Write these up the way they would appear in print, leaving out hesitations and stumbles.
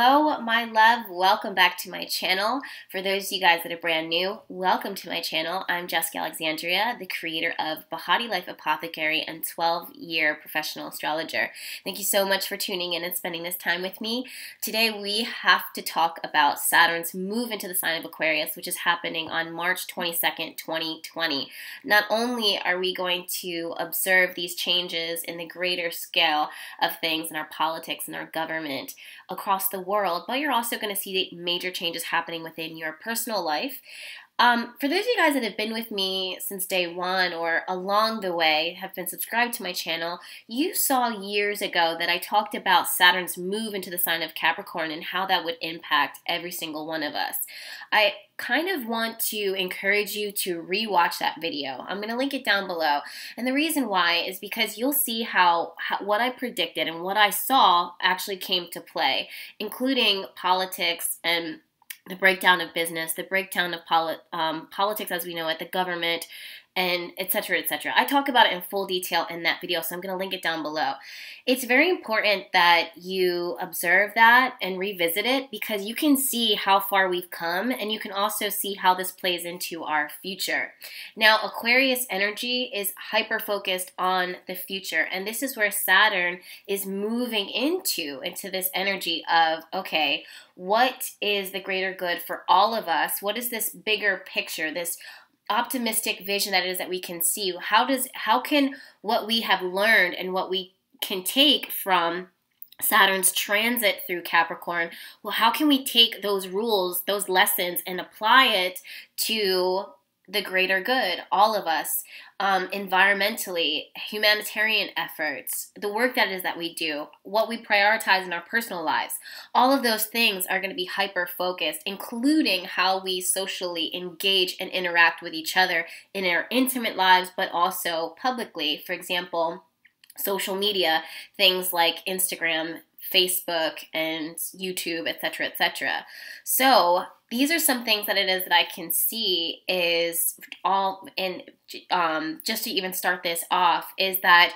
Hello, my love. Welcome back to my channel. For those of you guys that are brand new, welcome to my channel. I'm Jessica Alexandria, the creator of Behati Life Apothecary and 12-year professional astrologer. Thank you so much for tuning in and spending this time with me. Today we have to talk about Saturn's move into the sign of Aquarius, which is happening on March 22nd, 2020. Not only are we going to observe these changes in the greater scale of things in our politics and our government across the world, but you're also going to see major changes happening within your personal life. For those of you guys that have been with me since day one or along the way, have been subscribed to my channel, you saw years ago that I talked about Saturn's move into the sign of Capricorn and how that would impact every single one of us. I kind of want to encourage you to re-watch that video. I'm going to link it down below. And the reason why is because you'll see how what I predicted and what I saw actually came to play, including politics and the breakdown of business, the breakdown of politics as we know it, the government, and etc., etc. I talk about it in full detail in that video, so I'm going to link it down below. It's very important that you observe that and revisit it because you can see how far we've come, and you can also see how this plays into our future. Now, Aquarius energy is hyper-focused on the future, and this is where Saturn is moving into this energy of, okay, what is the greater good for all of us? What is this bigger picture, this optimistic vision that it is that we can see? How can what we have learned and what we can take from Saturn's transit through Capricorn, well, how can we take those rules, those lessons, and apply it to the greater good, all of us, environmentally, humanitarian efforts, the work that it is that we do, what we prioritize in our personal lives. All of those things are going to be hyper-focused, including how we socially engage and interact with each other in our intimate lives, but also publicly. For example, social media, things like Instagram, Facebook, and YouTube, etc., etc. So these are some things that it is that I can see is all, and just to even start this off, is that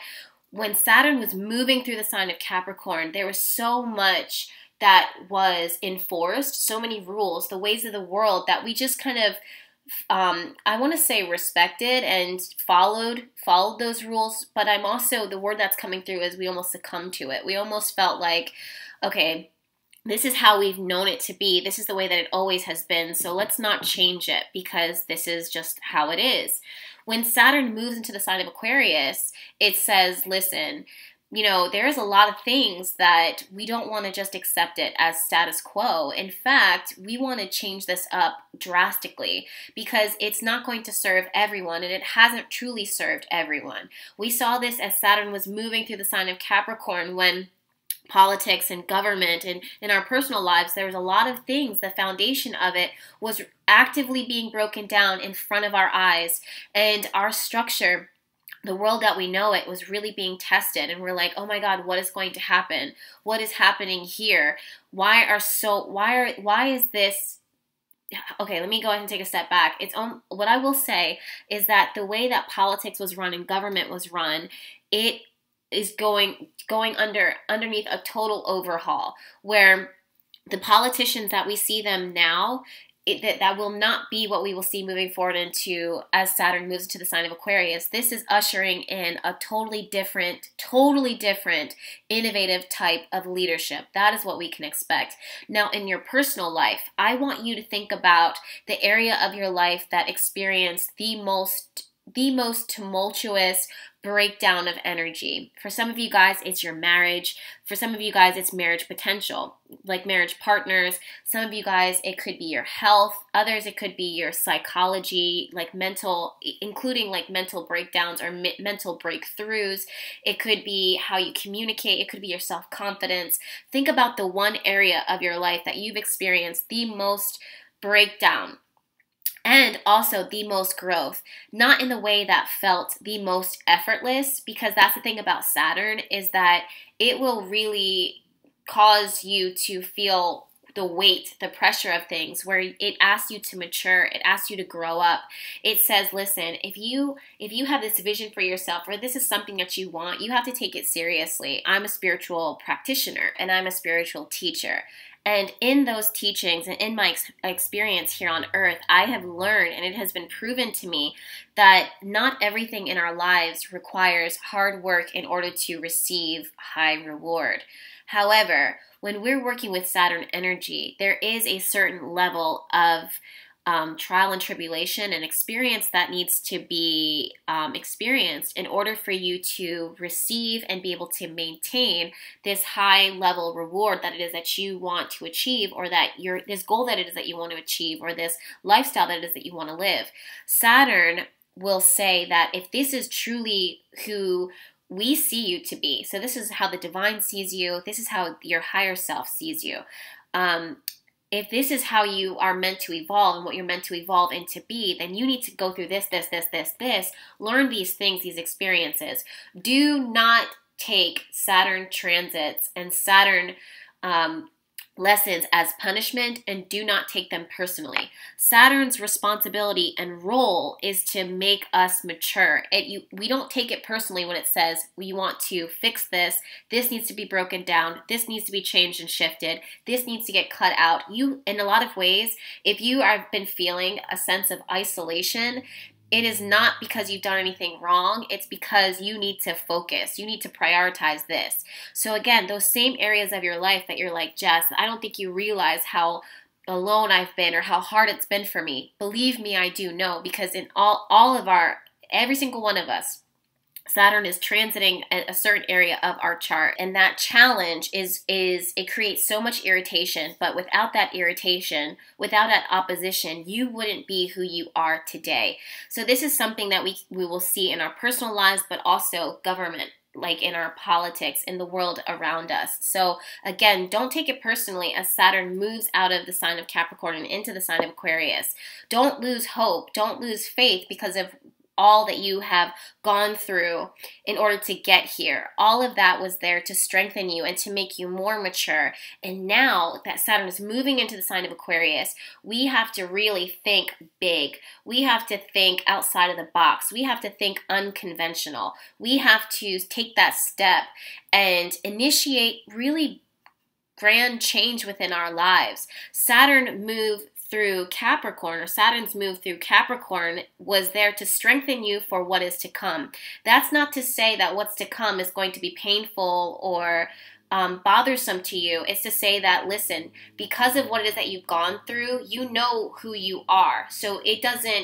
when Saturn was moving through the sign of Capricorn, there was so much that was enforced, so many rules, the ways of the world that we just kind of, I want to say respected and followed those rules, but I'm also, the word that's coming through is we almost succumbed to it. We almost felt like, okay, this is how we've known it to be. This is the way that it always has been. So let's not change it because this is just how it is. When Saturn moves into the sign of Aquarius, it says, listen, you know, there's a lot of things that we don't want to just accept it as status quo. In fact, we want to change this up drastically because it's not going to serve everyone, and it hasn't truly served everyone. We saw this as Saturn was moving through the sign of Capricorn when politics and government and in our personal lives, there was a lot of things. The foundation of it was actively being broken down in front of our eyes, and our structure, the world that we know it, was really being tested, and we're like, oh my God, what is going to happen? What is happening here? Why is this? Okay, let me go ahead and take a step back. It's what I will say is that the way that politics was run and government was run, it is going underneath a total overhaul, where the politicians that we see them now, that will not be what we will see moving forward into as Saturn moves into the sign of Aquarius. This is ushering in a totally different, innovative type of leadership. That is what we can expect. Now, in your personal life, I want you to think about the area of your life that experienced the most tumultuous breakdown of energy. For some of you guys, it's your marriage. For some of you guys, it's marriage potential, like marriage partners. Some of you guys, it could be your health. Others, it could be your psychology, like mental, including like mental breakdowns or mental breakthroughs. It could be how you communicate. It could be your self-confidence. Think about the one area of your life that you've experienced the most breakdown, and also the most growth, not in the way that felt the most effortless, because that's the thing about Saturn, is that it will really cause you to feel the weight, the pressure of things, where it asks you to mature, it asks you to grow up. It says, listen, if you have this vision for yourself, or this is something that you want, you have to take it seriously. I'm a spiritual practitioner, and I'm a spiritual teacher. And in those teachings and in my experience here on earth, I have learned, and it has been proven to me, that not everything in our lives requires hard work in order to receive high reward. However, when we're working with Saturn energy, there is a certain level of trial and tribulation and experience that needs to be experienced in order for you to receive and be able to maintain this high level reward that it is that you want to achieve, or that this goal that it is that you want to achieve, or this lifestyle that it is that you want to live. Saturn will say that if this is truly who we see you to be, so this is how the divine sees you, this is how your higher self sees you, if this is how you are meant to evolve and what you're meant to evolve into be, then you need to go through this, this, this, this, this, learn these things, these experiences. Do not take Saturn transits and Saturn lessons as punishment, and do not take them personally. Saturn's responsibility and role is to make us mature. We don't take it personally when it says we want to fix this, this needs to be broken down, this needs to be changed and shifted, this needs to get cut out. In a lot of ways, if you have been feeling a sense of isolation, it is not because you've done anything wrong. It's because you need to focus. You need to prioritize this. So again, those same areas of your life that you're like, Jess, I don't think you realize how alone I've been or how hard it's been for me. Believe me, I do know, because in every single one of us, Saturn is transiting a certain area of our chart, and that challenge is it creates so much irritation, but without that irritation, without that opposition, you wouldn't be who you are today. So this is something that we will see in our personal lives, but also government, like in our politics, in the world around us. So again, don't take it personally as Saturn moves out of the sign of Capricorn and into the sign of Aquarius. Don't lose hope, don't lose faith because of all that you have gone through in order to get here. All of that was there to strengthen you and to make you more mature. And now that Saturn is moving into the sign of Aquarius, we have to really think big. We have to think outside of the box. We have to think unconventional. We have to take that step and initiate really grand change within our lives. Saturn's move through Capricorn was there to strengthen you for what is to come. That's not to say that what's to come is going to be painful or bothersome to you. It's to say that, listen, because of what it is that you've gone through, you know who you are. So it doesn't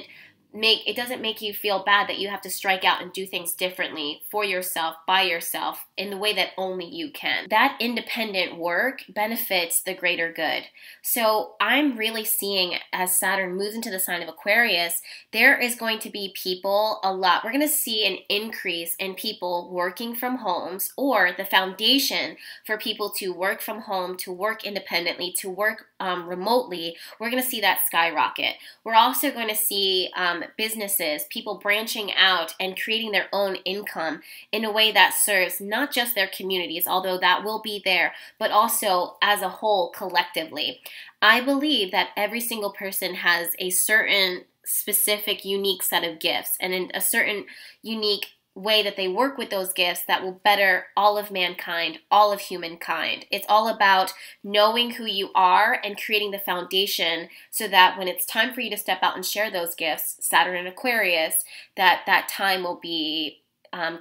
make you feel bad that you have to strike out and do things differently for yourself, by yourself, in the way that only you can. That independent work benefits the greater good. So I'm really seeing, as Saturn moves into the sign of Aquarius, there is going to be people a lot. We're going to see an increase in people working from homes, or the foundation for people to work from home, to work independently, to work remotely. We're going to see that skyrocket. We're also going to see businesses, people branching out and creating their own income in a way that serves not just their communities, although that will be there, but also as a whole collectively. I believe that every single person has a certain specific unique set of gifts, and in a certain unique way that they work with those gifts that will better all of mankind, all of humankind. It's all about knowing who you are and creating the foundation so that when it's time for you to step out and share those gifts, Saturn in Aquarius, that time will be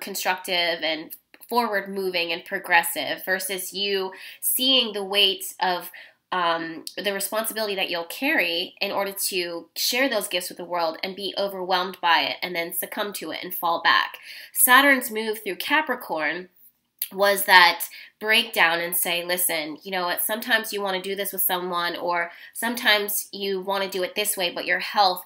constructive and forward moving and progressive, versus you seeing the weights of the responsibility that you'll carry in order to share those gifts with the world and be overwhelmed by it and then succumb to it and fall back. Saturn's move through Capricorn was that breakdown and say, listen, you know what, sometimes you want to do this with someone, or sometimes you want to do it this way, but your health,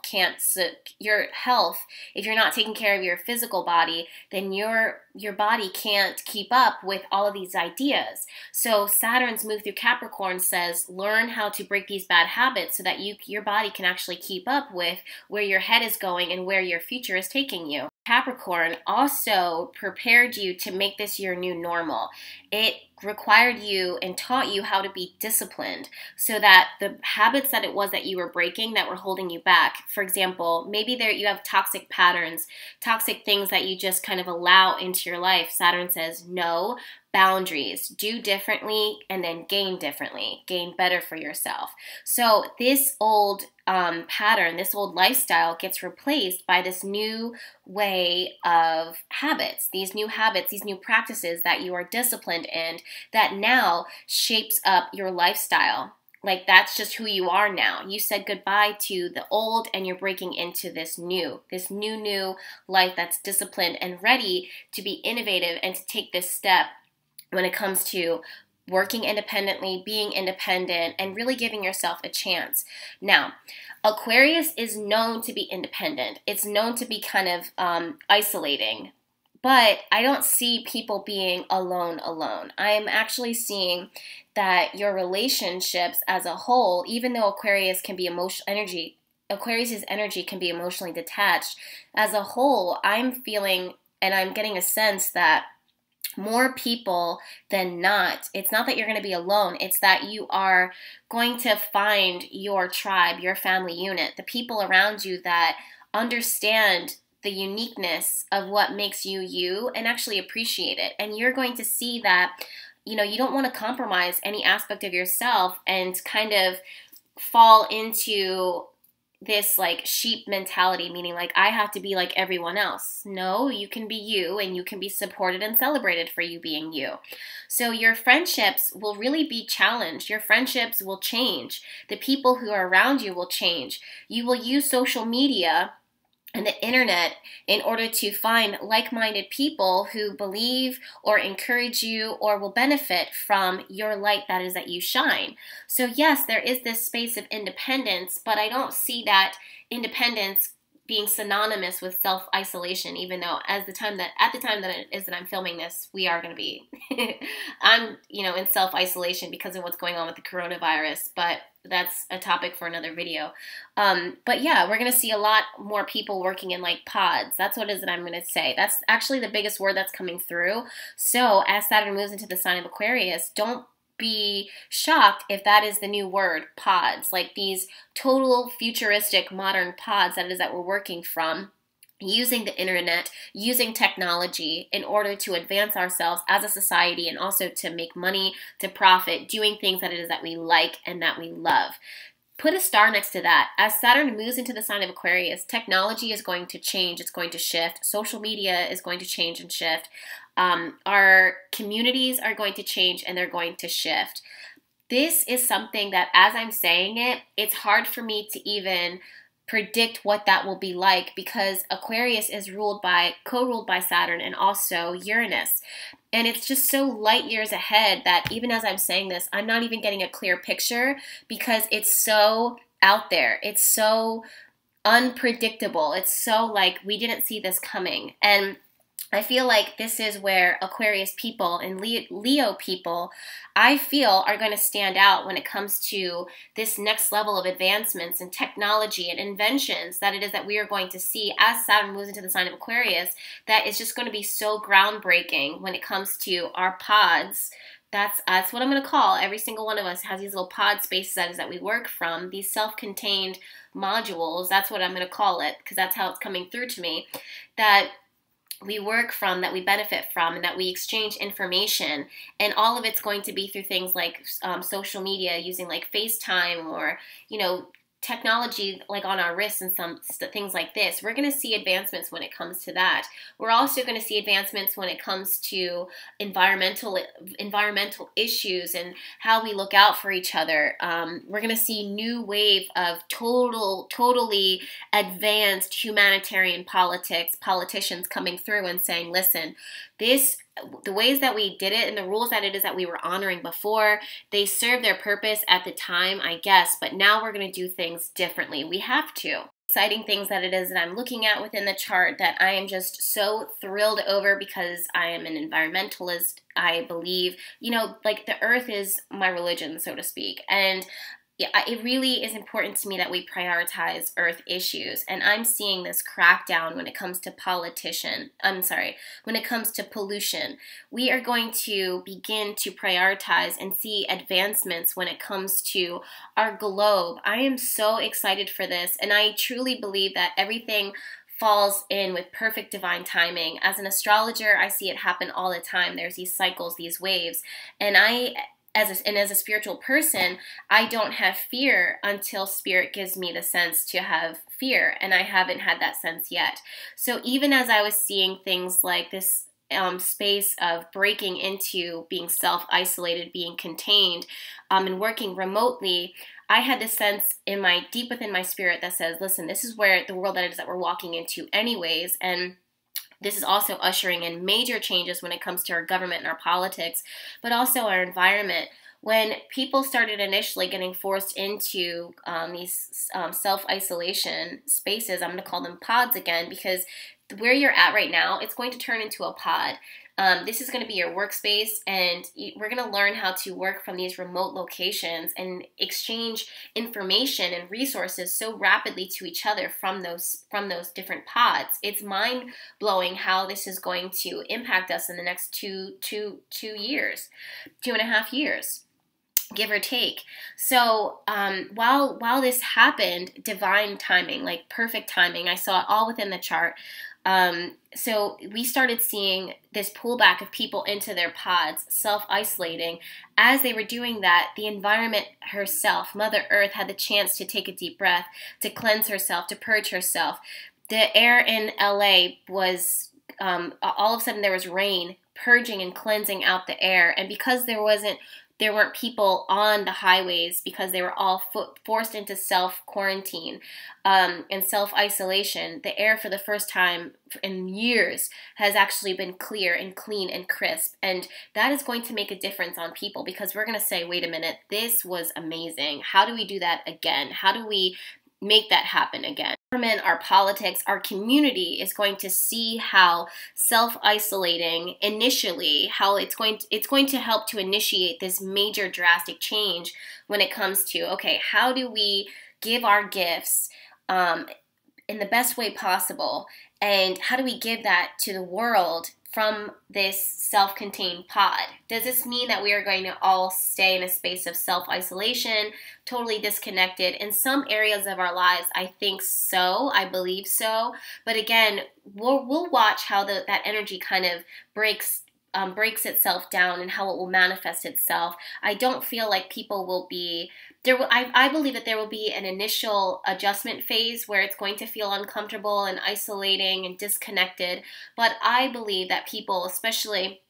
if you're not taking care of your physical body, then your body can't keep up with all of these ideas. So Saturn's move through Capricorn says, learn how to break these bad habits so that your body can actually keep up with where your head is going and where your future is taking you. Capricorn also prepared you to make this your new normal. It required you and taught you how to be disciplined, so that the habits that it was that you were breaking that were holding you back, for example, maybe you have toxic patterns, toxic things that you just kind of allow into your life. Saturn says, no, boundaries, do differently, and then gain differently, gain better for yourself. So this old pattern, this old lifestyle gets replaced by this new way of habits, these new practices that you are disciplined in that now shapes up your lifestyle. Like, that's just who you are now. You said goodbye to the old and you're breaking into this new life that's disciplined and ready to be innovative and to take this step when it comes to working independently, being independent, and really giving yourself a chance. Now, Aquarius is known to be independent. It's known to be kind of isolating. But I don't see people being alone. I'm actually seeing that your relationships as a whole, even though Aquarius's energy can be emotionally detached, as a whole, I'm feeling and I'm getting a sense that more people than not, it's not that you're going to be alone, it's that you are going to find your tribe, your family unit, the people around you that understand the uniqueness of what makes you you and actually appreciate it. And you're going to see that, you know, you don't want to compromise any aspect of yourself and kind of fall into this like sheep mentality, meaning like I have to be like everyone else. No, you can be you and you can be supported and celebrated for you being you. So your friendships will really be challenged. Your friendships will change. The people who are around you will change. You will use social media and the internet in order to find like-minded people who believe or encourage you or will benefit from your light that you shine. So yes, there is this space of independence, but I don't see that independence being synonymous with self-isolation, even though at the time that it is that I'm filming this, we are going to be I'm, you know, in self-isolation because of what's going on with the coronavirus, but that's a topic for another video. But yeah, we're going to see a lot more people working in like pods. That's what it is that I'm going to say. That's actually the biggest word that's coming through. So as Saturn moves into the sign of Aquarius, don't be shocked if that is the new word, pods, like these total futuristic modern pods that we're working from, using the internet, using technology in order to advance ourselves as a society and also to make money, to profit, doing things that we like and that we love. Put a star next to that. As Saturn moves into the sign of Aquarius, technology is going to change. It's going to shift. Social media is going to change and shift. Our communities are going to change and they're going to shift. This is something that, as I'm saying it, it's hard for me to even predict what that will be like, because Aquarius is co-ruled by Saturn and also Uranus. And it's just so light years ahead that even as I'm saying this, I'm not even getting a clear picture because it's so out there. It's so unpredictable. It's so like we didn't see this coming. And I feel like this is where Aquarius people and Leo people, I feel, are going to stand out when it comes to this next level of advancements and technology and inventions that we are going to see as Saturn moves into the sign of Aquarius, that is just going to be so groundbreaking when it comes to our pods. That's what I'm going to call. Every single one of us has these little pod spaces that we work from, these self-contained modules. That's what I'm going to call it, because that's how it's coming through to me, that we work from, that we benefit from, and that we exchange information. And all of it's going to be through things like social media, using like FaceTime or, you know, technology like on our wrists and some things like this. We're going to see advancements when it comes to that. We're also going to see advancements when it comes to environmental issues and how we look out for each other. We're going to see new wave of totally advanced humanitarian politicians coming through and saying, listen, the ways that we did it and the rules that we were honoring before, they served their purpose at the time, I guess, but now we're going to do things differently. We have to. Exciting things that I'm looking at within the chart that I am just so thrilled over, because I am an environmentalist. I believe, you know, like the earth is my religion, so to speak. And yeah, it really is important to me that we prioritize earth issues, and I'm seeing this crackdown when it comes to pollution. We are going to begin to prioritize and see advancements when it comes to our globe. I am so excited for this, and I truly believe that everything falls in with perfect divine timing. As an astrologer, I see it happen all the time. There's these cycles, these waves. And as a spiritual person, I don't have fear until Spirit gives me the sense to have fear, and I haven't had that sense yet. So even as I was seeing things like this space of breaking into being self-isolated, being contained, and working remotely, I had this sense in my deep within my spirit that says, listen, this is where the world that it is that we're walking into anyways, and this is also ushering in major changes when it comes to our government and our politics, but also our environment. When people started initially getting forced into these self-isolation spaces, I'm going to call them pods again, because where you're at right now, it's going to turn into a pod. This is going to be your workspace, and we're going to learn how to work from these remote locations and exchange information and resources so rapidly to each other from those different pods. It's mind-blowing how this is going to impact us in the next two and a half years. Give or take. So while this happened, divine timing, like perfect timing, I saw it all within the chart. So we started seeing this pullback of people into their pods, self-isolating. As they were doing that, the environment herself, Mother Earth, had the chance to take a deep breath, to cleanse herself, to purge herself. The air in LA was, all of a sudden there was rain purging and cleansing out the air. And because there weren't people on the highways, because they were all forced into self-quarantine and self-isolation, the air for the first time in years has actually been clear and clean and crisp. And that is going to make a difference on people, because we're going to say, wait a minute, this was amazing. How do we do that again? How do we make that happen again? Our politics, our community is going to see how self-isolating initially, how it's going to help to initiate this major drastic change when it comes to, okay, how do we give our gifts in the best way possible, and how do we give that to the world from this self-contained pod? Does this mean that we are going to all stay in a space of self-isolation, totally disconnected? In some areas of our lives, I think so, I believe so. But again, we'll watch how that energy kind of breaks itself down and how it will manifest itself. I don't feel like people will be there. I believe that there will be an initial adjustment phase where it's going to feel uncomfortable and isolating and disconnected. But I believe that people, especially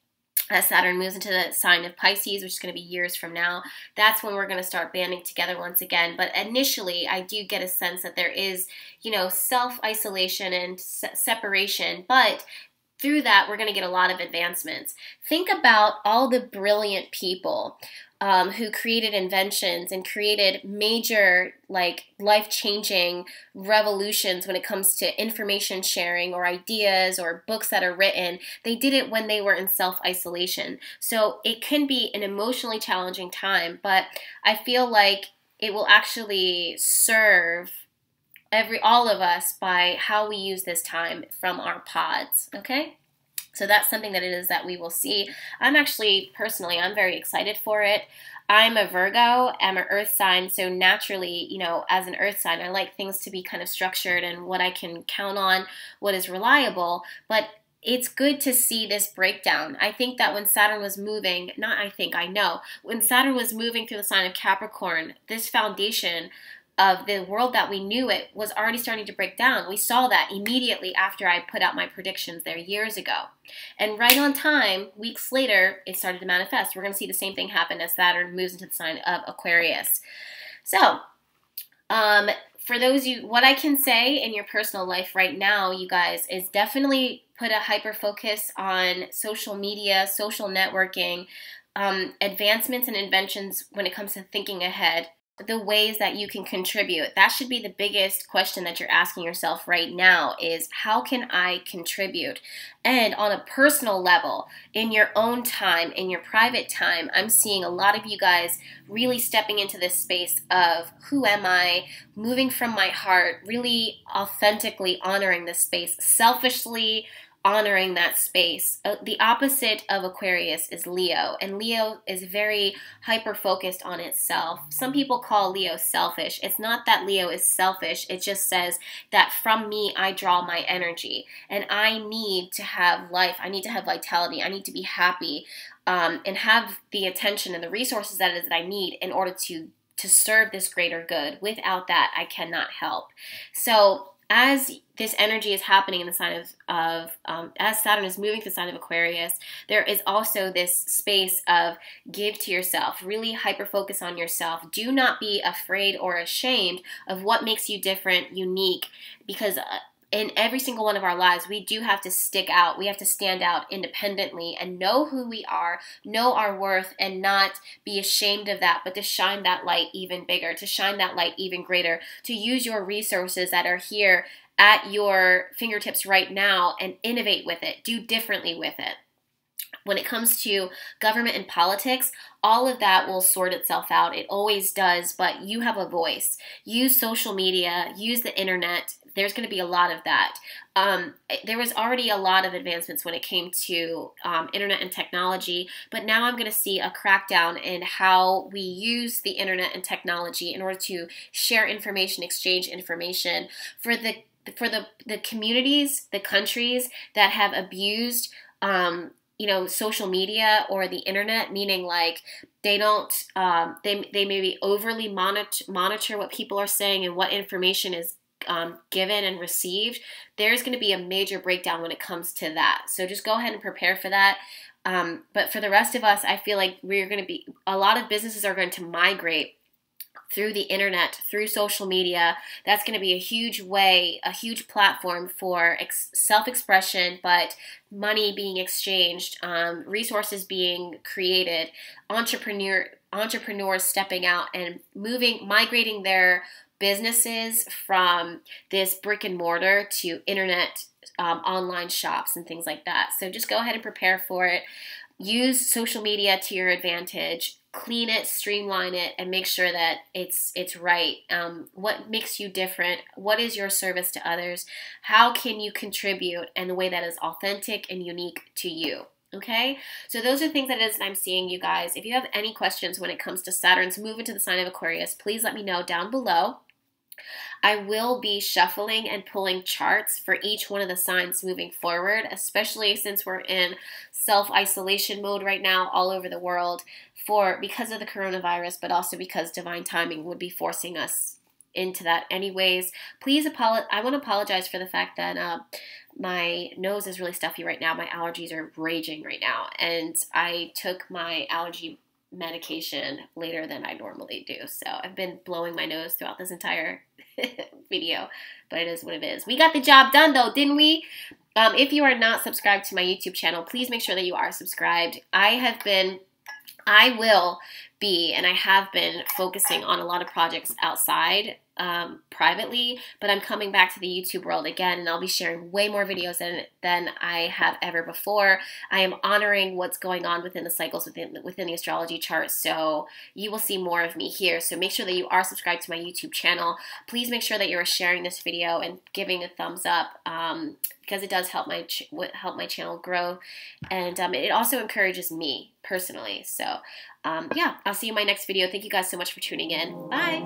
as Saturn moves into the sign of Pisces, which is going to be years from now, that's when we're going to start banding together once again. But initially, I do get a sense that there is, you know, self-isolation and separation, but through that, we're going to get a lot of advancements. Think about all the brilliant people who created inventions and created major, like, life-changing revolutions when it comes to information sharing or ideas or books that are written. They did it when they were in self-isolation. So it can be an emotionally challenging time, but I feel like it will actually serve all of us by how we use this time from our pods, okay? So that's something that it is that we will see. I'm actually, personally, I'm very excited for it. I'm a Virgo, I'm an earth sign, so naturally, you know, as an earth sign, I like things to be kind of structured and what I can count on, what is reliable, but it's good to see this breakdown. I think that when Saturn was moving, when Saturn was moving through the sign of Capricorn, this foundation of the world that we knew it was already starting to break down. We saw that immediately after I put out my predictions there years ago. And right on time, weeks later, it started to manifest. We're going to see the same thing happen as Saturn moves into the sign of Aquarius. So, for those what I can say in your personal life right now, you guys, is definitely put a hyper focus on social media, social networking, advancements and inventions when it comes to thinking ahead. The ways that you can contribute. That should be the biggest question that you're asking yourself right now, is how can I contribute? And on a personal level, in your own time, in your private time, I'm seeing a lot of you guys really stepping into this space of who am I, moving from my heart, really authentically honoring this space, selfishly honoring that space. The opposite of Aquarius is Leo, and Leo is very hyper-focused on itself. Some people call Leo selfish. It's not that Leo is selfish. It just says that from me, I draw my energy, and I need to have life. I need to have vitality. I need to be happy and have the attention and the resources that I need in order to serve this greater good. Without that, I cannot help. So as this energy is happening in the sign as Saturn is moving to the sign of Aquarius, there is also this space of give to yourself, really hyper-focus on yourself. Do not be afraid or ashamed of what makes you different, unique, because in every single one of our lives, we do have to stick out. We have to stand out independently and know who we are, know our worth, and not be ashamed of that, but to shine that light even bigger, to shine that light even greater, to use your resources that are here at your fingertips right now and innovate with it, do differently with it. When it comes to government and politics, all of that will sort itself out. It always does, but you have a voice. Use social media, use the internet. There's going to be a lot of that. There was already a lot of advancements when it came to internet and technology, but now I'm going to see a crackdown in how we use the internet and technology in order to share information, exchange information for the communities, the countries that have abused you know, social media or the internet, meaning like they don't, they maybe overly monitor what people are saying and what information is given and received. There's going to be a major breakdown when it comes to that. So just go ahead and prepare for that. But for the rest of us, I feel like we're going to be, a lot of businesses are going to migrate through the internet, through social media. That's going to be a huge way, a huge platform for self-expression, but money being exchanged, resources being created, entrepreneurs stepping out and moving, migrating their businesses from this brick and mortar to internet, online shops and things like that. So just go ahead and prepare for it. Use social media to your advantage. Clean it, streamline it, and make sure that it's right. What makes you different? What is your service to others? How can you contribute in the way that is authentic and unique to you? Okay, so those are things that I'm seeing, you guys. If you have any questions when it comes to Saturn's move into the sign of Aquarius, please let me know down below. I will be shuffling and pulling charts for each one of the signs moving forward, especially since we're in self-isolation mode right now all over the world because of the coronavirus, but also because divine timing would be forcing us into that anyways. Please I want to apologize for the fact that my nose is really stuffy right now. My allergies are raging right now, and I took my allergy medication later than I normally do. So I've been blowing my nose throughout this entire video, but it is what it is. We got the job done though, didn't we? If you are not subscribed to my YouTube channel, please make sure that you are subscribed. I will be, and I have been focusing on a lot of projects outside privately, but I'm coming back to the YouTube world again, and I'll be sharing way more videos than I have ever before. I am honoring what's going on within the cycles within the astrology chart, so you will see more of me here. So make sure that you are subscribed to my YouTube channel. Please make sure that you're sharing this video and giving a thumbs up because it does help my channel grow, and it also encourages me personally. So yeah, I'll see you in my next video. Thank you guys so much for tuning in. Bye.